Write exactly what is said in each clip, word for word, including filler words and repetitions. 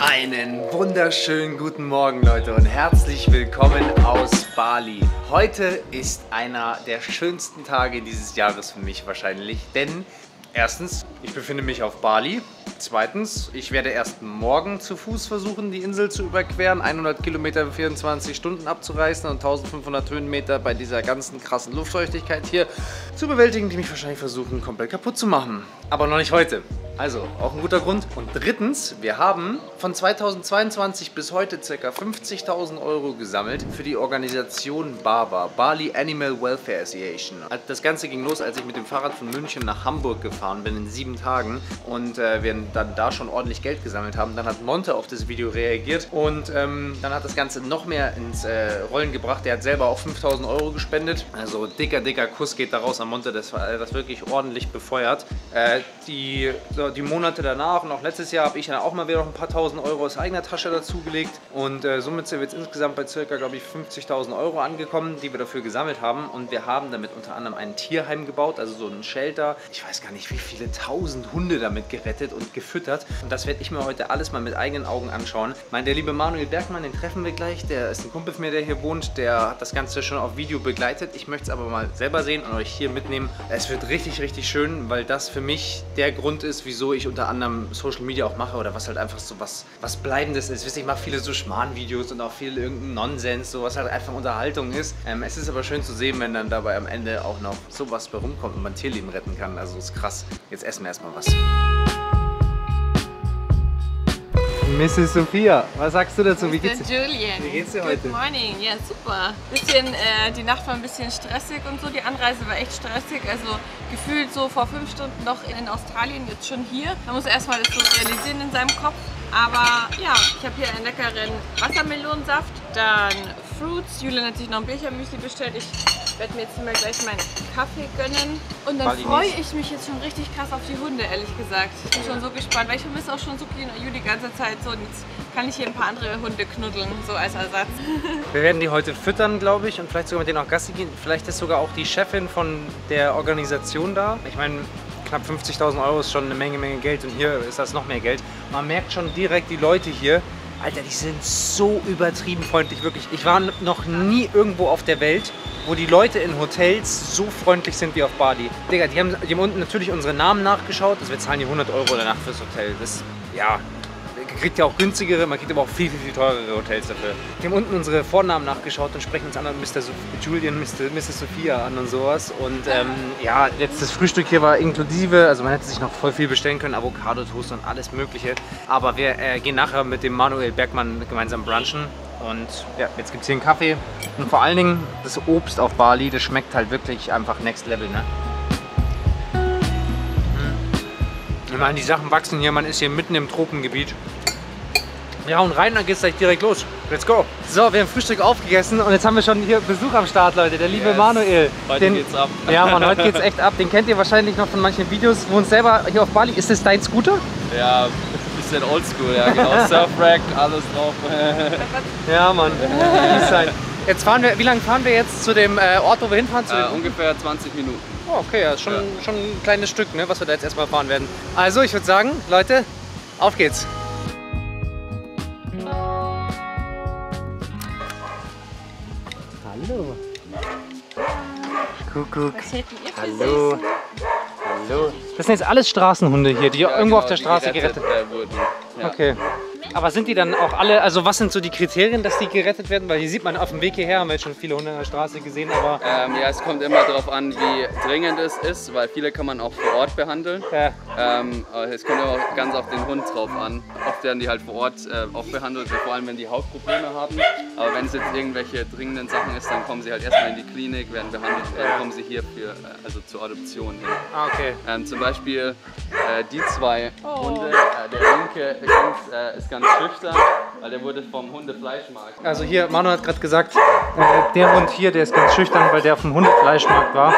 Einen wunderschönen guten Morgen, Leute, und herzlich willkommen aus Bali. Heute ist einer der schönsten Tage dieses Jahres für mich wahrscheinlich, denn erstens, ich befinde mich auf Bali. Zweitens, ich werde erst morgen zu Fuß versuchen, die Insel zu überqueren, hundert Kilometer in vierundzwanzig Stunden abzureißen und eintausendfünfhundert Höhenmeter bei dieser ganzen krassen Luftfeuchtigkeit hier zu bewältigen, die mich wahrscheinlich versuchen, komplett kaputt zu machen. Aber noch nicht heute. Also, auch ein guter Grund. Und drittens, wir haben von zweitausendzweiundzwanzig bis heute ca. fünfzigtausend Euro gesammelt für die Organisation BAWA, Bali Animal Welfare Association. Das Ganze ging los, als ich mit dem Fahrrad von München nach Hamburg gefahren bin, in sieben Tagen. Und äh, wir dann da schon ordentlich Geld gesammelt haben. Dann hat Monte auf das Video reagiert und ähm, dann hat das Ganze noch mehr ins äh, Rollen gebracht. Der hat selber auch fünftausend Euro gespendet. Also dicker, dicker Kuss geht da raus an Monte. Das war das wirklich ordentlich befeuert. Äh, die, so, die Monate danach und auch letztes Jahr habe ich dann auch mal wieder noch ein paar tausend Euro aus eigener Tasche dazugelegt. Und äh, somit sind wir jetzt insgesamt bei circa, glaube ich, fünfzigtausend Euro angekommen, die wir dafür gesammelt haben. Und wir haben damit unter anderem ein Tierheim gebaut, also so ein Shelter. Ich weiß gar nicht, wie viele tausend Hunde damit gerettet und gefüttert. Und das werde ich mir heute alles mal mit eigenen Augen anschauen. Mein, der liebe Manuel Bergmann, den treffen wir gleich. Der ist ein Kumpel von mir, der hier wohnt. Der hat das Ganze schon auf Video begleitet. Ich möchte es aber mal selber sehen und euch hier mitnehmen. Es wird richtig, richtig schön, weil das für mich der Grund ist, wieso ich unter anderem Social Media auch mache oder was halt einfach so was, was Bleibendes ist. Wisst ihr, ich mache viele so Schmarrn-Videos und auch viel irgendein Nonsens, so was halt einfach Unterhaltung ist. Ähm, es ist aber schön zu sehen, wenn dann dabei am Ende auch noch sowas bei rumkommt und man Tierleben retten kann. Also ist krass. Jetzt essen wir erstmal was. Misses Sophia, was sagst du dazu? Wie geht's, Julian. Wie geht's dir heute? Good morning, ja super. Bisschen, äh, die Nacht war ein bisschen stressig und so, die Anreise war echt stressig. Also gefühlt so vor fünf Stunden noch in Australien, jetzt schon hier. Man muss erstmal das so realisieren in seinem Kopf. Aber ja, ich habe hier einen leckeren Wassermelonensaft, dann Fruits. Julian hat sich noch ein Birchermüsli bestellt. Ich Ich werde mir jetzt mal gleich meinen Kaffee gönnen. Und dann freue ich mich jetzt schon richtig krass auf die Hunde, ehrlich gesagt. Ich bin schon so gespannt, weil ich vermisse auch schon Suki und Ayu die ganze Zeit so. Und jetzt kann ich hier ein paar andere Hunde knuddeln, so als Ersatz. Wir werden die heute füttern, glaube ich, und vielleicht sogar mit denen auch Gassi gehen. Vielleicht ist sogar auch die Chefin von der Organisation da. Ich meine, knapp fünfzigtausend Euro ist schon eine Menge, Menge Geld und hier ist das noch mehr Geld. Man merkt schon direkt die Leute hier. Alter, die sind so übertrieben freundlich, wirklich. Ich war noch nie irgendwo auf der Welt, wo die Leute in Hotels so freundlich sind wie auf Bali. Digga, die haben, die haben unten natürlich unsere Namen nachgeschaut. Also wir zahlen hier hundert Euro danach fürs Hotel. Das, ja, man kriegt ja auch günstigere, man kriegt aber auch viel, viel, viel teurere Hotels dafür. Die haben unten unsere Vornamen nachgeschaut und sprechen uns an Mister So- Julian, Mister Misses Sophia an und sowas. Und ähm, ja, jetzt das Frühstück hier war inklusive, also man hätte sich noch voll viel bestellen können, Avocado, Toast und alles mögliche. Aber wir äh, gehen nachher mit dem Manuel Bergmann gemeinsam brunchen. Und ja, jetzt gibt es hier einen Kaffee und vor allen Dingen das Obst auf Bali, das schmeckt halt wirklich einfach next level, ne? Ich meine, die Sachen wachsen hier, man ist hier mitten im Tropengebiet. Ja, und rein, dann geht's gleich direkt los. Let's go! So, wir haben Frühstück aufgegessen und jetzt haben wir schon hier Besuch am Start, Leute. Der liebe yes. Manuel. Heute den, geht's ab. Ja, Mann, heute geht's echt ab. Den kennt ihr wahrscheinlich noch von manchen Videos. Wo uns selber hier auf Bali. Ist das dein Scooter? Ja, bisschen oldschool, ja genau. Surfrack, alles drauf. Ja, Mann. Jetzt fahren wir, wie lange fahren wir jetzt zu dem Ort, wo wir hinfahren? Zu äh, ungefähr zwanzig Minuten. Oh, okay, ja, schon, ja. schon ein kleines Stück, ne, was wir da jetzt erstmal fahren werden. Also, ich würde sagen, Leute, auf geht's. Hallo. Kuckuck. Was hätten ihr für Hallo. Süßen? Hallo. Das sind jetzt alles Straßenhunde hier, die ja, irgendwo genau, auf der Straße gerettet, gerettet wurden. Ja. Okay. Aber sind die dann auch alle, also was sind so die Kriterien, dass die gerettet werden? Weil hier sieht man auf dem Weg hierher, haben wir jetzt schon viele Hunde an der Straße gesehen, aber... Ähm, ja, es kommt immer darauf an, wie dringend es ist, weil viele kann man auch vor Ort behandeln. Ja. Ähm, es kommt immer auch ganz auf den Hund drauf an. Oft werden die halt vor Ort äh, auch behandelt, vor allem wenn die Hautprobleme haben. Aber wenn es jetzt irgendwelche dringenden Sachen ist, dann kommen sie halt erstmal in die Klinik, werden behandelt, ja. Dann kommen sie hier für, also zur Adoption hin. Ah, okay. Ähm, zum Beispiel äh, die zwei oh. Hunde, äh, der linke ganz, äh, ist ganz schüchtern, weil der wurde vom Hundefleischmarkt. Also hier, Manu hat gerade gesagt, äh, der Hund hier, der ist ganz schüchtern, weil der auf dem Hundefleischmarkt war.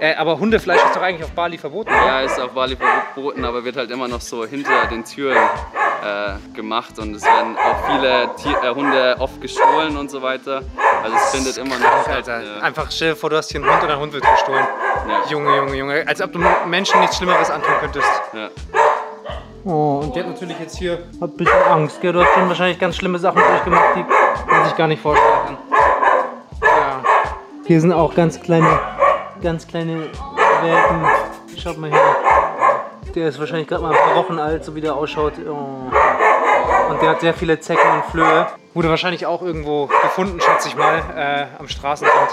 Äh, aber Hundefleisch ist doch eigentlich auf Bali verboten, oder? Ja, ist auf Bali verboten, aber wird halt immer noch so hinter den Türen äh, gemacht und es werden auch viele Tier äh, Hunde oft gestohlen und so weiter. Also es findet immer noch statt. Äh Einfach stell dir vor, du hast hier einen Hund und ein Hund wird gestohlen. Ja. Junge, Junge, Junge. Als ob du Menschen nichts Schlimmeres antun könntest. Ja. Oh, und der hat natürlich jetzt hier... Hat ein bisschen Angst, gell? Du hast schon wahrscheinlich ganz schlimme Sachen durchgemacht, die man sich gar nicht vorstellen kann. Ja. Hier sind auch ganz kleine, ganz kleine Welpen. Schaut mal her. Der ist wahrscheinlich gerade mal ein paar Wochen alt, so wie der ausschaut. Oh. Und der hat sehr viele Zecken und Flöhe. Wurde wahrscheinlich auch irgendwo gefunden, schätze ich mal, äh, am Straßenrand.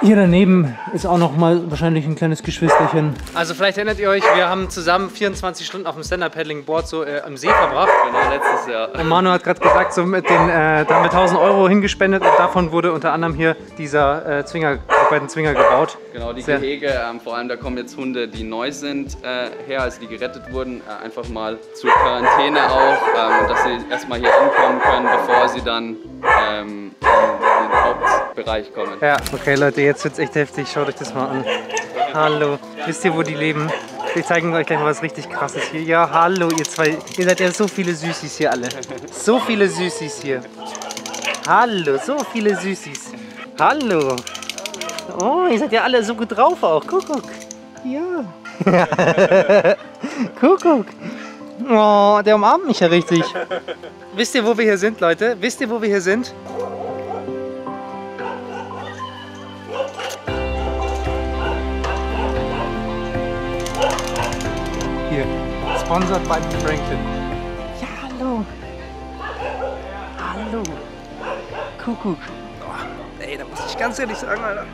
Hier daneben ist auch noch mal wahrscheinlich ein kleines Geschwisterchen. Also vielleicht erinnert ihr euch, wir haben zusammen vierundzwanzig Stunden auf dem Stand-Up-Paddling-Board so äh, am See verbracht. Genau, letztes Jahr. Und Manu hat gerade gesagt, so mit den, äh, da haben wir tausend Euro hingespendet und davon wurde unter anderem hier dieser äh, Zwinger, die beiden Zwinger gebaut. Genau, die Sehr. Gehege, ähm, vor allem da kommen jetzt Hunde, die neu sind, äh, her, als die gerettet wurden, äh, einfach mal zur Quarantäne auch, äh, dass sie erstmal hier ankommen können, bevor sie dann ähm, in den Hauptbereich kommen. Ja, okay Leute, jetzt Jetzt wird es echt heftig, schaut euch das mal an. Hallo, wisst ihr, wo die leben? Wir zeigen euch gleich mal was richtig Krasses hier. Ja, hallo ihr zwei, ihr seid ja so viele Süßis hier alle. So viele Süßis hier. Hallo, so viele Süßis. Hallo. Oh, ihr seid ja alle so gut drauf auch, Kuckuck. Ja. Kuckuck. Oh, der umarmt mich ja richtig. Wisst ihr, wo wir hier sind, Leute? Wisst ihr, wo wir hier sind? Hier, sponsored by Franklin. Ja, hallo. Hallo. Kuckuck. Oh, ey, da muss ich ganz ehrlich sagen, Alter.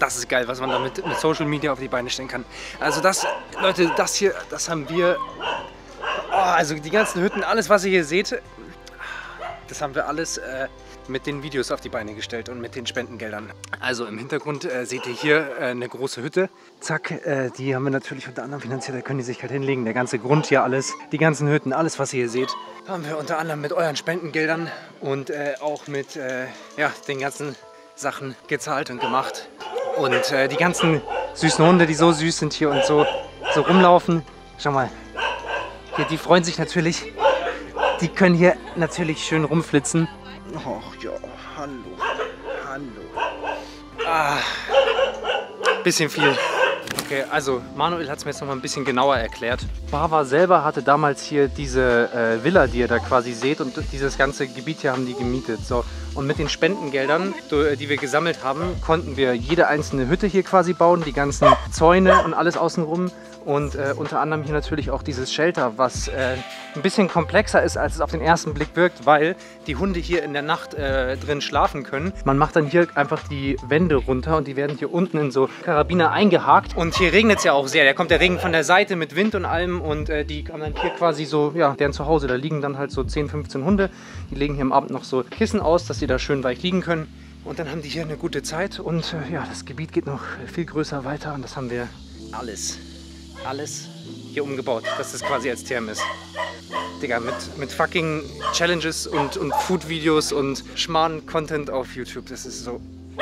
Das ist geil, was man damit mit Social Media auf die Beine stellen kann. Also das, Leute, das hier, das haben wir... Oh, also die ganzen Hütten, alles, was ihr hier seht, das haben wir alles... Äh, mit den Videos auf die Beine gestellt und mit den Spendengeldern. Also im Hintergrund äh, seht ihr hier äh, eine große Hütte. Zack, äh, die haben wir natürlich unter anderem finanziert, da können die sich halt hinlegen. Der ganze Grund hier alles, die ganzen Hütten, alles was ihr hier seht, haben wir unter anderem mit euren Spendengeldern und äh, auch mit äh, ja, den ganzen Sachen gezahlt und gemacht. Und äh, die ganzen süßen Hunde, die so süß sind hier und so, so rumlaufen. Schau mal, hier, die freuen sich natürlich. Die können hier natürlich schön rumflitzen. Ach ja, hallo, hallo. Ah, bisschen viel. Okay, also Manuel hat es mir jetzt noch mal ein bisschen genauer erklärt. Bava selber hatte damals hier diese äh, Villa, die ihr da quasi seht, und dieses ganze Gebiet hier haben die gemietet. So. Und mit den Spendengeldern, die wir gesammelt haben, konnten wir jede einzelne Hütte hier quasi bauen, die ganzen Zäune und alles außenrum. Und äh, unter anderem hier natürlich auch dieses Shelter, was äh, ein bisschen komplexer ist, als es auf den ersten Blick wirkt, weil die Hunde hier in der Nacht äh, drin schlafen können. Man macht dann hier einfach die Wände runter und die werden hier unten in so Karabiner eingehakt. Und hier regnet es ja auch sehr. Da kommt der Regen von der Seite mit Wind und allem und äh, die haben dann hier quasi so, ja, deren Zuhause. Da liegen dann halt so zehn, fünfzehn Hunde. Die legen hier am Abend noch so Kissen aus, dass sie da schön weich liegen können. Und dann haben die hier eine gute Zeit und äh, ja, das Gebiet geht noch viel größer weiter und das haben wir alles. Alles hier umgebaut, dass das quasi als Therm ist. Digga, mit, mit fucking Challenges und, und Food-Videos und schmarrn Content auf YouTube. Das ist so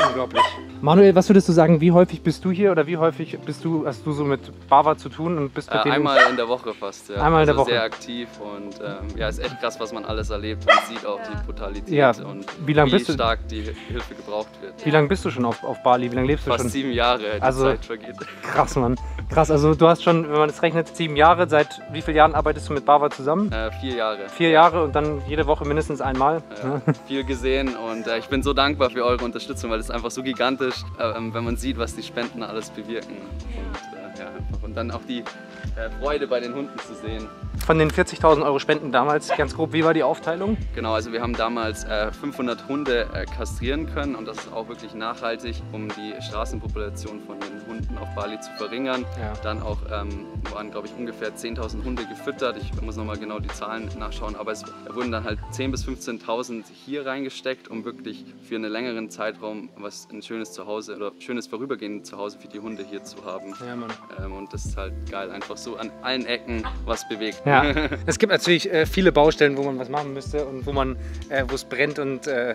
unglaublich. Manuel, was würdest du sagen, wie häufig bist du hier oder wie häufig bist du, hast du so mit Bava zu tun? Und bist äh, mit einmal in der Woche fast, ja. Einmal in also der Woche. Sehr aktiv und ähm, ja, ist echt krass, was man alles erlebt und sieht auch die Brutalität ja. und wie, lang wie bist stark du? Die Hilfe gebraucht wird. Wie lange bist du schon auf, auf Bali? Wie lange lebst du fast schon? Fast sieben Jahre, die also, Zeit vergeht. Krass, Mann. Krass, also du hast schon, wenn man es rechnet, sieben Jahre. Seit wie vielen Jahren arbeitest du mit Bava zusammen? Äh, vier Jahre. Vier Jahre und dann jede Woche mindestens einmal. Ja, viel gesehen und äh, ich bin so dankbar für eure Unterstützung, weil es einfach so gigantisch ist. Wenn man sieht, was die Spenden alles bewirken und, äh, ja, und dann auch die äh, Freude bei den Hunden zu sehen. Von den vierzigtausend Euro Spenden damals, ganz grob, wie war die Aufteilung? Genau, also wir haben damals äh, fünfhundert Hunde äh, kastrieren können und das ist auch wirklich nachhaltig, um die Straßenpopulation von den Hunden auf Bali zu verringern. Ja. Dann auch ähm, waren, glaube ich, ungefähr zehntausend Hunde gefüttert. Ich muss nochmal genau die Zahlen nachschauen, aber es wurden dann halt zehntausend bis fünfzehntausend hier reingesteckt, um wirklich für einen längeren Zeitraum was ein schönes Zuhause oder schönes vorübergehendes Zuhause für die Hunde hier zu haben. Ja, Mann. Ähm, und das ist halt geil, einfach so an allen Ecken was bewegt. Ja. Ja. Es gibt natürlich äh, viele Baustellen, wo man was machen müsste und wo man, äh, wo es brennt und äh,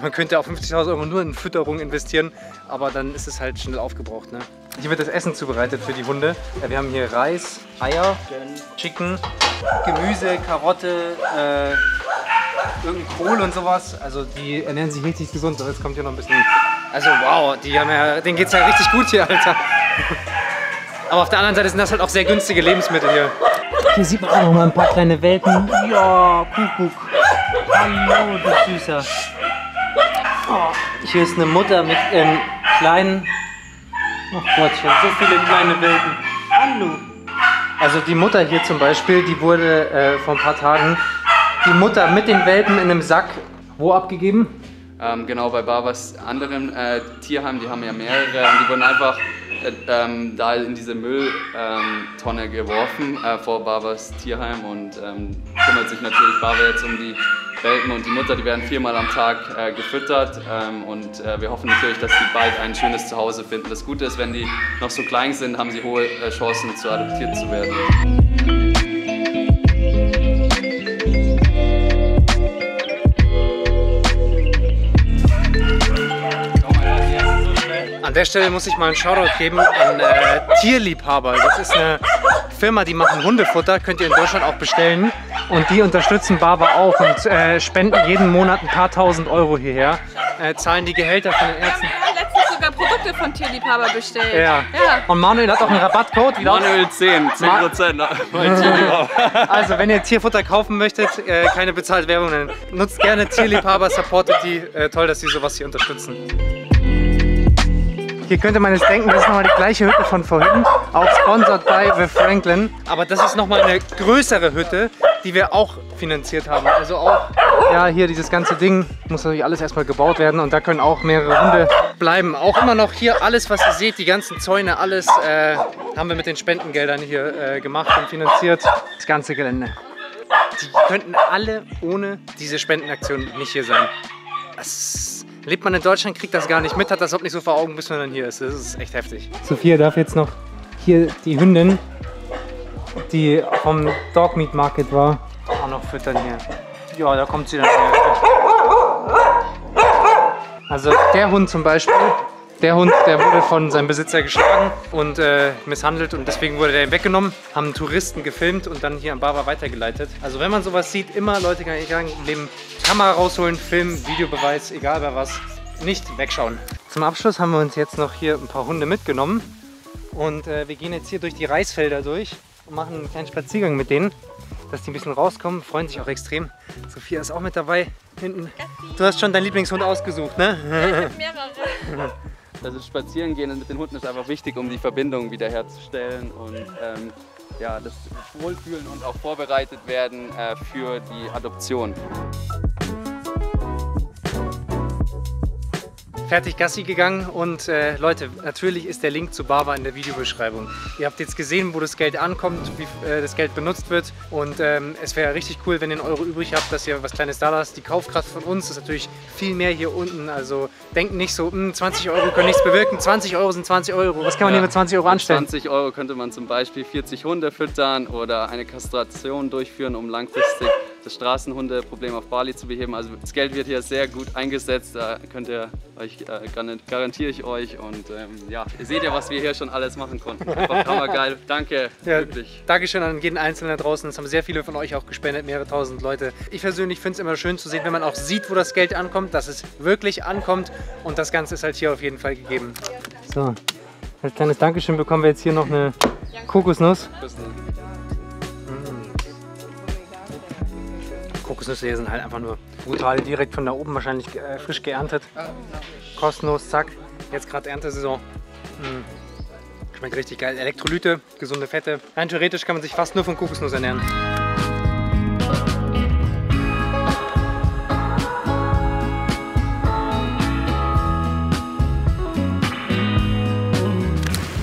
man könnte auch fünfzigtausend Euro nur in Fütterung investieren, aber dann ist es halt schnell aufgebraucht. Ne? Hier wird das Essen zubereitet für die Hunde. Äh, wir haben hier Reis, Eier, Chicken, Gemüse, Karotte, äh, irgendein Kohl und sowas. Also die ernähren sich richtig gesund, aber jetzt kommt hier noch ein bisschen... Also wow, die haben ja, denen geht's ja richtig gut hier, Alter. Aber auf der anderen Seite sind das halt auch sehr günstige Lebensmittel hier. Hier sieht man auch noch mal ein paar kleine Welpen. Ja, Kuckuck. Hallo, du Süßer. Oh, hier ist eine Mutter mit ähm, kleinen... Oh Gott, ich habe so viele kleine Welpen. Hallo. Also die Mutter hier zum Beispiel, die wurde äh, vor ein paar Tagen, die Mutter mit den Welpen in einem Sack wo abgegeben? Ähm, genau, bei Barbers anderen äh, Tierheim, die haben ja mehrere, und die wurden einfach... Ähm, da in diese Mülltonne ähm, geworfen äh, vor Barbers Tierheim, und ähm, kümmert sich natürlich Barber jetzt um die Welpen und die Mutter. Die werden viermal am Tag äh, gefüttert, ähm, und äh, wir hoffen natürlich, dass die bald ein schönes Zuhause finden. Das Gute ist, wenn die noch so klein sind, haben sie hohe äh, Chancen, zu adoptiert zu werden. An der Stelle muss ich mal einen Shoutout geben an äh, Tierliebhaber. Das ist eine Firma, die machen Hundefutter, könnt ihr in Deutschland auch bestellen. Und die unterstützen Barber auch und äh, spenden jeden Monat ein paar tausend Euro hierher. Äh, zahlen die Gehälter von den Ärzten. Ich habe letztens sogar Produkte von Tierliebhaber bestellt. Ja. Ja. Und Manuel hat auch einen Rabattcode. Wie Manuel zehn, zehn Prozent. Also wenn ihr Tierfutter kaufen möchtet, äh, keine bezahlte Werbung nennen. Nutzt gerne Tierliebhaber, supportet die. Äh, toll, dass sie sowas hier unterstützen. Hier könnte man jetzt denken, das ist nochmal die gleiche Hütte von vorhin, auch sponsored by The Franklin. Aber das ist nochmal eine größere Hütte, die wir auch finanziert haben. Also auch, ja, hier dieses ganze Ding muss natürlich alles erstmal gebaut werden, und da können auch mehrere Hunde bleiben. Auch immer noch hier alles, was ihr seht, die ganzen Zäune, alles äh, haben wir mit den Spendengeldern hier äh, gemacht und finanziert. Das ganze Gelände. Die könnten alle ohne diese Spendenaktion nicht hier sein. Das lebt man in Deutschland, kriegt das gar nicht mit, hat das überhaupt nicht so vor Augen, bis man dann hier ist. Das ist echt heftig. Sophia darf jetzt noch hier die Hündin, die vom Dog Meat Market war, auch noch füttern hier. Ja, da kommt sie dann her. Also der Hund zum Beispiel, der Hund, der wurde von seinem Besitzer geschlagen und äh, misshandelt, und deswegen wurde der weggenommen, haben Touristen gefilmt und dann hier an Barber weitergeleitet. Also wenn man sowas sieht, immer, Leute, kann ich sagen, im Leben Kamera rausholen, Film, Videobeweis, egal bei was, nicht wegschauen. Zum Abschluss haben wir uns jetzt noch hier ein paar Hunde mitgenommen, und äh, wir gehen jetzt hier durch die Reisfelder durch und machen einen kleinen Spaziergang mit denen, dass die ein bisschen rauskommen, freuen sich auch extrem. Sophia ist auch mit dabei, hinten. Du hast schon deinen Lieblingshund ausgesucht, ne? Ich hab mehrere. Also spazieren gehen mit den Hunden ist einfach wichtig, um die Verbindung wiederherzustellen und ähm, ja, das Wohlfühlen und auch vorbereitet werden äh, für die Adoption. Fertig Gassi gegangen, und äh, Leute, natürlich ist der Link zu Barber in der Videobeschreibung. Ihr habt jetzt gesehen, wo das Geld ankommt, wie äh, das Geld benutzt wird, und ähm, es wäre richtig cool, wenn ihr einen Euro übrig habt, dass ihr was Kleines da lasst. Die Kaufkraft von uns ist natürlich viel mehr hier unten, also denkt nicht so, mh, zwanzig Euro können nichts bewirken, zwanzig Euro sind zwanzig Euro, was kann man ja hier mit zwanzig Euro anstellen? Mit zwanzig Euro könnte man zum Beispiel vierzig Hunde füttern oder eine Kastration durchführen, um langfristig das Straßenhundeproblem auf Bali zu beheben. Also das Geld wird hier sehr gut eingesetzt, da könnt ihr euch, äh, garantiere ich euch, und ähm, ja, ihr seht ja, was wir hier schon alles machen konnten. Einfach hammergeil, danke, ja, wirklich. Dankeschön an jeden Einzelnen da draußen, es haben sehr viele von euch auch gespendet, mehrere tausend Leute. Ich persönlich finde es immer schön zu sehen, wenn man auch sieht, wo das Geld ankommt, dass es wirklich ankommt, und das Ganze ist halt hier auf jeden Fall gegeben. So, als kleines Dankeschön bekommen wir jetzt hier noch eine Kokosnuss. Kokosnüsse hier sind halt einfach nur brutal, direkt von da oben wahrscheinlich äh, frisch geerntet. Kostenlos, zack. Jetzt gerade Erntesaison. Mmh. Schmeckt richtig geil. Elektrolyte, gesunde Fette. Rein theoretisch kann man sich fast nur von Kokosnuss ernähren.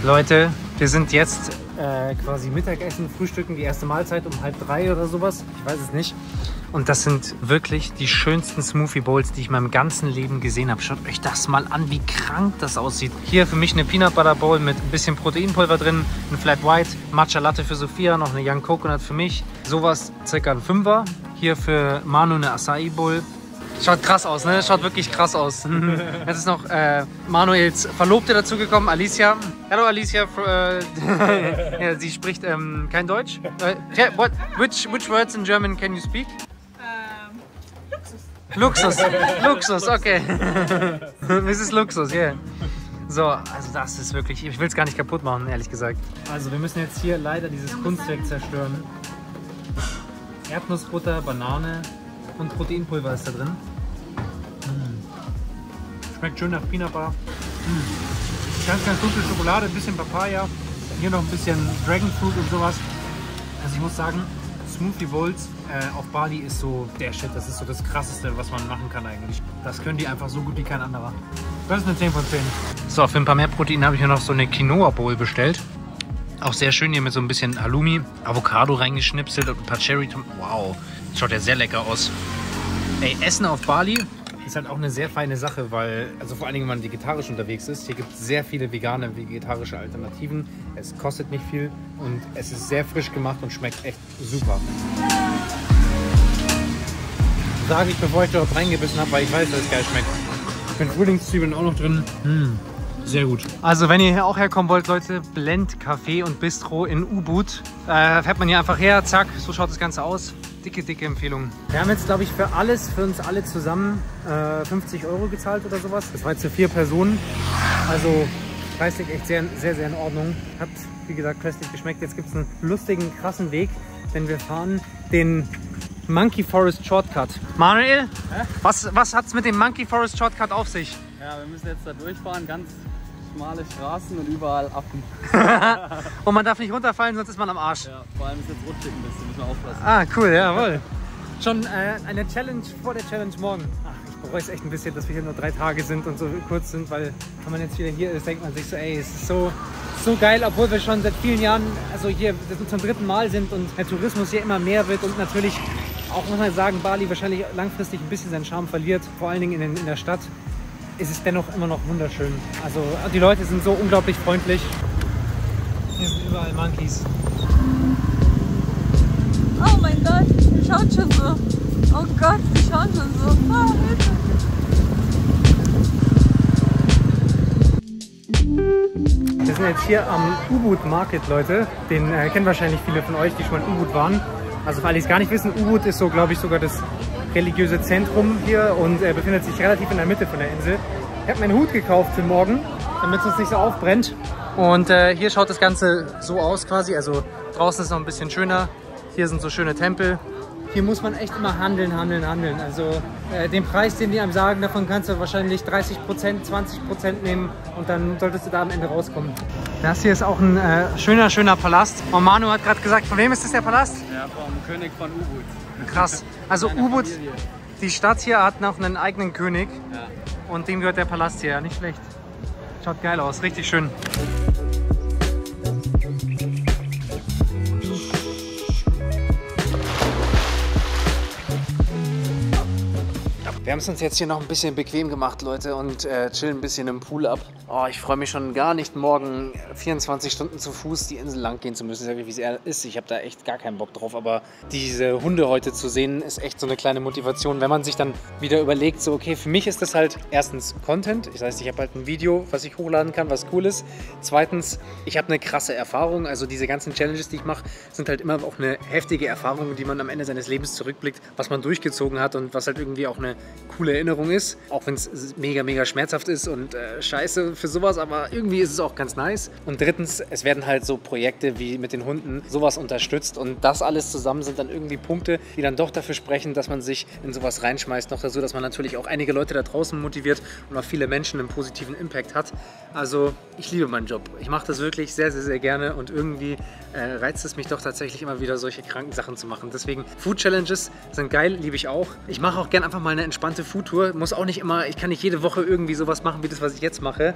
Leute, wir sind jetzt äh, quasi Mittagessen, frühstücken, die erste Mahlzeit um halb drei oder sowas. Ich weiß es nicht. Und das sind wirklich die schönsten Smoothie Bowls, die ich in meinem ganzen Leben gesehen habe. Schaut euch das mal an, wie krank das aussieht. Hier für mich eine Peanut Butter Bowl mit ein bisschen Proteinpulver drin, ein Flat White, Matcha Latte für Sophia, noch eine Young Coconut für mich. Sowas circa ein Fünfer. Hier für Manu eine Acai Bowl. Schaut krass aus, ne? Schaut wirklich krass aus. Jetzt ist noch äh, Manuels Verlobte dazugekommen, Alicia. Hallo Alicia, äh, ja, sie spricht ähm, kein Deutsch. Uh, what, which, which words in German can you speak? Luxus, Luxus, okay. Misses Luxus, yeah. So, also das ist wirklich, ich will es gar nicht kaputt machen, ehrlich gesagt. Also wir müssen jetzt hier leider dieses Kunstwerk zerstören. Erdnussbutter, Banane und Proteinpulver ist da drin. Mm. Schmeckt schön nach Peanut Butter. Mm. Ganz, ganz dunkle Schokolade, ein bisschen Papaya. Hier noch ein bisschen Dragon Fruit und sowas. Also ich muss sagen, Smoothie Bowls äh, auf Bali ist so der Shit. Das ist so das Krasseste, was man machen kann eigentlich. Das können die einfach so gut wie kein anderer. Das ist eine zehn von zehn. So, für ein paar mehr Protein habe ich mir noch so eine Quinoa Bowl bestellt. Auch sehr schön hier mit so ein bisschen Halloumi, Avocado reingeschnipselt und ein paar Cherry Tomaten. Wow, das schaut ja sehr lecker aus. Ey, Essen auf Bali ist halt auch eine sehr feine Sache, weil, also vor allen Dingen, wenn man vegetarisch unterwegs ist, hier gibt es sehr viele vegane, vegetarische Alternativen. Es kostet nicht viel und es ist sehr frisch gemacht und schmeckt echt super. Sage ich, bevor ich dort reingebissen habe, weil ich weiß, dass es geil schmeckt. Ich bin Frühlingszwiebeln auch noch drin. Hm. Sehr gut. Also wenn ihr hier auch herkommen wollt, Leute, Blend Café und Bistro in Ubud. Äh, fährt man hier einfach her, zack, so schaut das Ganze aus. Dicke, dicke Empfehlung. Wir haben jetzt, glaube ich, für alles, für uns alle zusammen äh, fünfzig Euro gezahlt oder sowas. Das war jetzt für vier Personen. Also preislich echt sehr, sehr, sehr in Ordnung. Hat, wie gesagt, köstlich geschmeckt. Jetzt gibt es einen lustigen, krassen Weg, denn wir fahren den Monkey Forest Shortcut. Manuel, hä? was, was hat es mit dem Monkey Forest Shortcut auf sich? Ja, wir müssen jetzt da durchfahren, ganz schmale Straßen und überall Affen. Und man darf nicht runterfallen, sonst ist man am Arsch. Ja, vor allem ist jetzt rutschig ein bisschen, müssen wir aufpassen. Ah, cool, jawohl. Schon äh, eine Challenge vor der Challenge morgen. Ach, ich bereue es echt ein bisschen, dass wir hier nur drei Tage sind und so kurz sind, weil wenn man jetzt wieder hier ist, denkt man sich so, ey, es ist so, so geil, obwohl wir schon seit vielen Jahren, also hier zum dritten Mal sind und der Tourismus hier immer mehr wird und natürlich auch, muss man sagen, Bali wahrscheinlich langfristig ein bisschen seinen Charme verliert, vor allen Dingen in, den, in der Stadt. Es ist dennoch immer noch wunderschön. Also die Leute sind so unglaublich freundlich. Hier sind überall Monkeys. Oh mein Gott, die schauen schon so. Oh Gott, die schauen schon so. Oh, Hilfe. Wir sind jetzt hier am Ubud Market, Leute. Den äh, kennen wahrscheinlich viele von euch, die schon in Ubud waren. Also für alle, die es gar nicht wissen, Ubud ist so, glaube ich, sogar das religiöse Zentrum hier und äh, befindet sich relativ in der Mitte von der Insel. Ich habe meinen Hut gekauft für morgen, damit es uns nicht so aufbrennt. Und äh, hier schaut das Ganze so aus quasi, also draußen ist es noch ein bisschen schöner. Hier sind so schöne Tempel. Hier muss man echt immer handeln, handeln, handeln. Also äh, den Preis, den die einem sagen, davon kannst du wahrscheinlich dreißig Prozent, zwanzig Prozent nehmen und dann solltest du da am Ende rauskommen. Das hier ist auch ein äh, schöner, schöner Palast. Und Manu hat gerade gesagt, von wem ist das der Palast? Ja, vom König von Ubud. Krass. Also Ubud, die Stadt hier hat noch einen eigenen König, ja. Und dem gehört der Palast hier, nicht schlecht. Schaut geil aus, richtig schön. Wir haben es uns jetzt hier noch ein bisschen bequem gemacht, Leute, und äh, chillen ein bisschen im Pool ab. Oh, ich freue mich schon gar nicht, morgen vierundzwanzig Stunden zu Fuß die Insel lang gehen zu müssen. Sag ich, wie es ist. Ich habe da echt gar keinen Bock drauf, aber diese Hunde heute zu sehen, ist echt so eine kleine Motivation, wenn man sich dann wieder überlegt, so okay, für mich ist das halt erstens Content. Das heißt, ich habe halt ein Video, was ich hochladen kann, was cool ist. Zweitens, ich habe eine krasse Erfahrung. Also diese ganzen Challenges, die ich mache, sind halt immer auch eine heftige Erfahrung, die man am Ende seines Lebens zurückblickt, was man durchgezogen hat und was halt irgendwie auch eine coole Erinnerung ist, auch wenn es mega, mega schmerzhaft ist und äh, scheiße für sowas, aber irgendwie ist es auch ganz nice. Und drittens, es werden halt so Projekte wie mit den Hunden sowas unterstützt und das alles zusammen sind dann irgendwie Punkte, die dann doch dafür sprechen, dass man sich in sowas reinschmeißt, noch dazu, dass man natürlich auch einige Leute da draußen motiviert und auch viele Menschen einen positiven Impact hat. Also ich liebe meinen Job. Ich mache das wirklich sehr, sehr, sehr gerne und irgendwie äh, reizt es mich doch tatsächlich immer wieder, solche kranken Sachen zu machen. Deswegen Food Challenges sind geil, liebe ich auch. Ich mache auch gerne einfach mal eine entspannte Foodtour, muss auch nicht immer, ich kann nicht jede Woche irgendwie sowas machen wie das, was ich jetzt mache,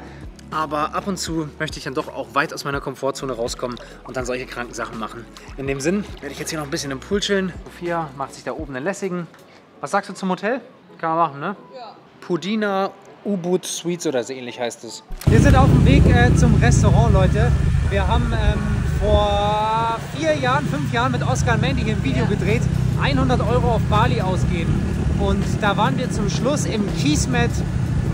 aber ab und zu möchte ich dann doch auch weit aus meiner Komfortzone rauskommen und dann solche kranken Sachen machen. In dem Sinn werde ich jetzt hier noch ein bisschen im Pool chillen. Sophia macht sich da oben einen lässigen. Was sagst du zum Hotel? Kann man machen, ne? Ja. Pudina Ubud Suites oder so ähnlich heißt es. Wir sind auf dem Weg äh, zum Restaurant, Leute. Wir haben ähm, vor vier Jahren, fünf Jahren mit Oscar und Mandy hier ein Video gedreht, hundert Euro auf Bali ausgeben. Und da waren wir zum Schluss im Kismet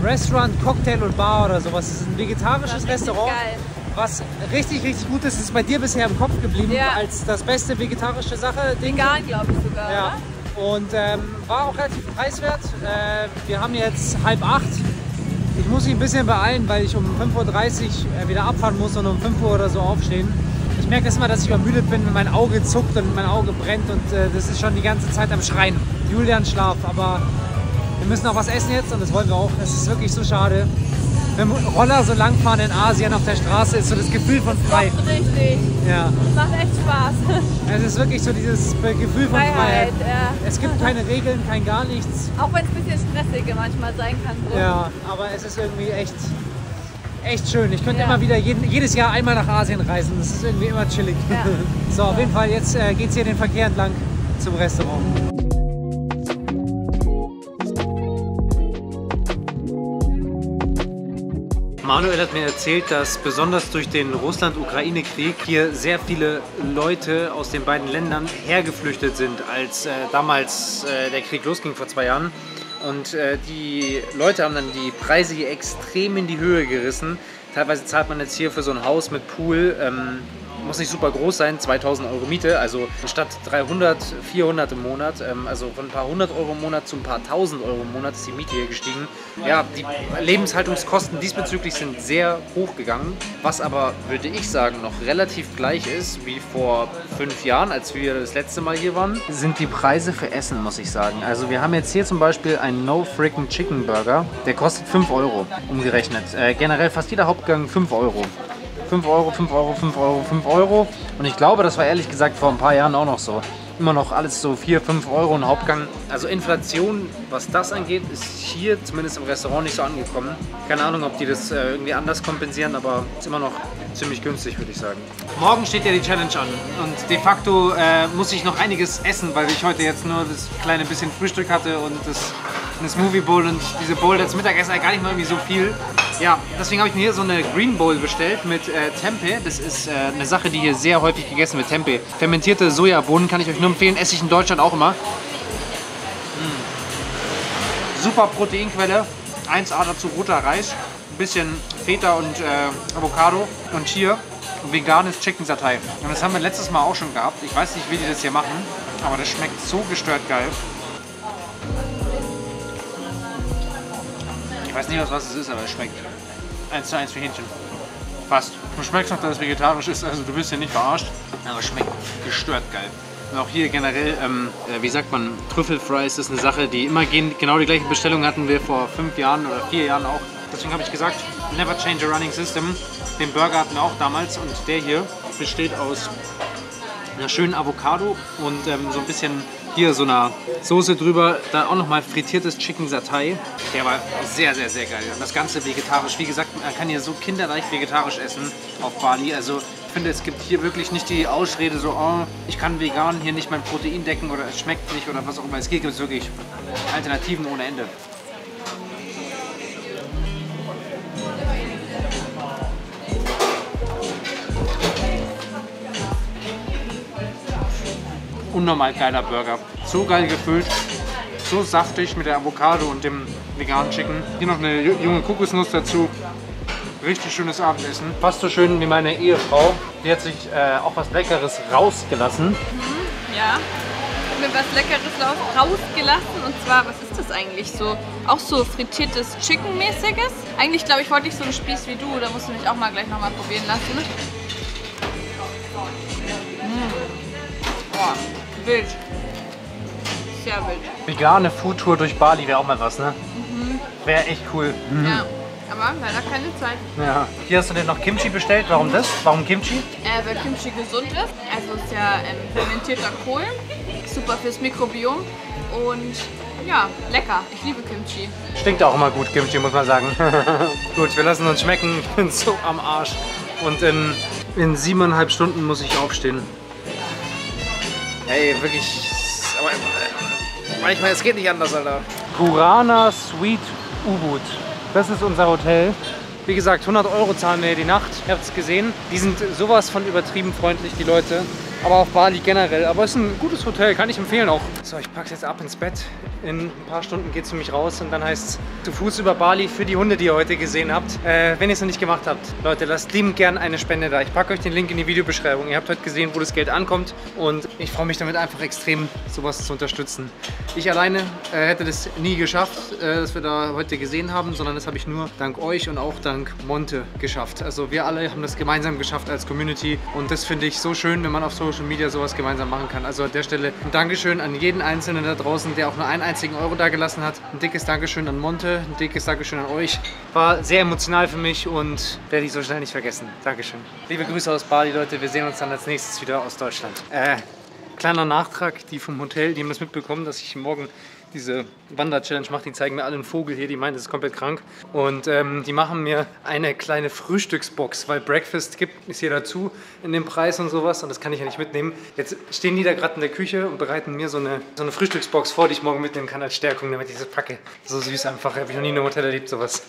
Restaurant, Cocktail und Bar oder sowas. Das ist ein vegetarisches Restaurant, geil. Was richtig, richtig gut ist. Ist bei dir bisher im Kopf geblieben, ja. Als das beste vegetarische Sache. Vegan, glaube ich sogar, ja. Oder? Und ähm, war auch relativ preiswert. Äh, wir haben jetzt halb acht. Ich muss mich ein bisschen beeilen, weil ich um fünf Uhr dreißig wieder abfahren muss und um fünf Uhr oder so aufstehen. Ich merke das immer, dass ich übermüdet bin, wenn mein Auge zuckt und mein Auge brennt und äh, das ist schon die ganze Zeit am Schreien. Julian schlaft, aber wir müssen auch was essen jetzt und das wollen wir auch. Es ist wirklich so schade. Wenn Roller so langfahren in Asien auf der Straße, ist so das Gefühl von frei. Das ist richtig. Ja. Das macht echt Spaß. Es ist wirklich so dieses Gefühl von Freiheit. Freiheit. Ja. Es gibt keine Regeln, kein gar nichts. Auch wenn es ein bisschen stressiger manchmal sein kann. So. Ja, aber es ist irgendwie echt, echt schön. Ich könnte ja. immer wieder jeden, jedes Jahr einmal nach Asien reisen. Das ist irgendwie immer chillig. Ja. So, auf jeden Fall, jetzt äh, geht es hier den Verkehr entlang zum Restaurant. Manuel hat mir erzählt, dass besonders durch den Russland-Ukraine-Krieg hier sehr viele Leute aus den beiden Ländern hergeflüchtet sind, als äh, damals äh, der Krieg losging vor zwei Jahren. Und äh, die Leute haben dann die Preise hier extrem in die Höhe gerissen. Teilweise zahlt man jetzt hier für so ein Haus mit Pool, ähm, muss nicht super groß sein, zweitausend Euro Miete, also statt dreihundert, vierhundert im Monat, ähm, also von ein paar hundert Euro im Monat zu ein paar tausend Euro im Monat ist die Miete hier gestiegen. Ja, die Lebenshaltungskosten diesbezüglich sind sehr hoch gegangen, was aber, würde ich sagen, noch relativ gleich ist wie vor fünf Jahren, als wir das letzte Mal hier waren, sind die Preise für Essen, muss ich sagen. Also wir haben jetzt hier zum Beispiel einen No-Frickin'-Chicken-Burger, der kostet fünf Euro umgerechnet. Äh, generell fast jeder Hauptgang fünf Euro. fünf Euro, fünf Euro, fünf Euro, fünf Euro und ich glaube, das war ehrlich gesagt vor ein paar Jahren auch noch so. Immer noch alles so vier, fünf Euro im Hauptgang. Also Inflation, was das angeht, ist hier zumindest im Restaurant nicht so angekommen. Keine Ahnung, ob die das äh, irgendwie anders kompensieren, aber ist immer noch ziemlich günstig, würde ich sagen. Morgen steht ja die Challenge an und de facto äh, muss ich noch einiges essen, weil ich heute jetzt nur das kleine bisschen Frühstück hatte und das eine Smoothie Bowl und diese Bowl als Mittagessen gar nicht mal irgendwie so viel. Ja, deswegen habe ich mir hier so eine Green Bowl bestellt mit äh, Tempeh. Das ist äh, eine Sache, die hier sehr häufig gegessen wird, Tempeh. Fermentierte Sojabohnen kann ich euch nur empfehlen, esse ich in Deutschland auch immer. Mm. Super Proteinquelle, eins A dazu roter Reis, ein bisschen Feta und äh, Avocado und hier veganes Chicken Satay. Und das haben wir letztes Mal auch schon gehabt. Ich weiß nicht, wie die das hier machen, aber das schmeckt so gestört geil. Ich weiß nicht, was es ist, aber es schmeckt eins zu eins wie Hähnchen. Fast. Du schmeckst noch, dass es vegetarisch ist, also du bist ja nicht verarscht. Aber es schmeckt gestört geil. Und auch hier generell, ähm, wie sagt man, Trüffelfries ist eine Sache, die immer gehen, genau die gleiche Bestellung hatten wir vor fünf Jahren oder vier Jahren auch. Deswegen habe ich gesagt, never change a running system. Den Burger hatten wir auch damals und der hier besteht aus einer schönen Avocado und ähm, so ein bisschen hier so einer Soße drüber, dann auch nochmal frittiertes Chicken Satay. Der war sehr, sehr, sehr geil. Und das Ganze vegetarisch. Wie gesagt, man kann hier so kinderleicht vegetarisch essen auf Bali. Also ich finde, es gibt hier wirklich nicht die Ausrede so, oh, ich kann vegan hier nicht mein Protein decken oder es schmeckt nicht oder was auch immer. Es geht, gibt es wirklich Alternativen ohne Ende. Unnormal geiler Burger. So geil gefüllt, so saftig mit der Avocado und dem veganen Chicken. Hier noch eine junge Kokosnuss dazu. Richtig schönes Abendessen. Fast so schön wie meine Ehefrau. Die hat sich äh, auch was Leckeres rausgelassen. Mhm, ja, ich habe mir was Leckeres rausgelassen. Und zwar, was ist das eigentlich so? Auch so frittiertes Chicken-mäßiges. Eigentlich glaube ich, wollte ich so einen Spieß wie du. Da musst du mich auch mal gleich nochmal probieren lassen. Mhm. Boah. Wild. Sehr wild. Vegane Foodtour durch Bali wäre auch mal was, ne? Mhm. Wäre echt cool. Mhm. Ja, aber leider keine Zeit. Ja. Hier hast du dir noch Kimchi bestellt. Warum das? Warum Kimchi? Äh, weil Kimchi gesund ist. Also ist ja ähm, fermentierter Kohl. Super fürs Mikrobiom. Und ja, lecker. Ich liebe Kimchi. Stinkt auch immer gut, Kimchi, muss man sagen. Gut, wir lassen uns schmecken. Ich bin so am Arsch. Und in, in siebeneinhalb Stunden muss ich aufstehen. Ey, wirklich, aber manchmal, es geht nicht anders, Alter. Pudina Suites Ubud, das ist unser Hotel. Wie gesagt, hundert Euro zahlen wir die Nacht, ihr habt es gesehen. Die sind sowas von übertrieben freundlich, die Leute. Aber auf Bali generell, aber es ist ein gutes Hotel, kann ich empfehlen auch. So, ich pack's jetzt ab ins Bett. In ein paar Stunden geht es für mich raus und dann heißt es zu Fuß über Bali für die Hunde, die ihr heute gesehen habt. Äh, wenn ihr es noch nicht gemacht habt, Leute, lasst liebend gern eine Spende da. Ich packe euch den Link in die Videobeschreibung. Ihr habt heute gesehen, wo das Geld ankommt und ich freue mich damit einfach extrem, sowas zu unterstützen. Ich alleine äh, hätte das nie geschafft, äh, dass wir da heute gesehen haben, sondern das habe ich nur dank euch und auch dank Monte geschafft. Also wir alle haben das gemeinsam geschafft als Community und das finde ich so schön, wenn man auf Social Media sowas gemeinsam machen kann. Also an der Stelle ein Dankeschön an jeden Einzelnen da draußen, der auch nur einen einzigen Euro da gelassen hat. Ein dickes Dankeschön an Monte, ein dickes Dankeschön an euch. War sehr emotional für mich und werde ich so schnell nicht vergessen. Dankeschön. Liebe Grüße aus Bali, Leute. Wir sehen uns dann als nächstes wieder aus Deutschland. Äh, kleiner Nachtrag, die vom Hotel, die haben das mitbekommen, dass ich morgen diese Wander-Challenge mache, die zeigen mir alle einen Vogel hier, die meinen, das ist komplett krank. Und ähm, die machen mir eine kleine Frühstücksbox, weil Breakfast gibt, ist hier dazu in dem Preis und sowas und das kann ich ja nicht mitnehmen. Jetzt stehen die da gerade in der Küche und bereiten mir so eine, so eine Frühstücksbox vor, die ich morgen mitnehmen kann als Stärkung, damit ich das packe. So süß einfach, habe ich noch nie in einem Hotel erlebt, sowas.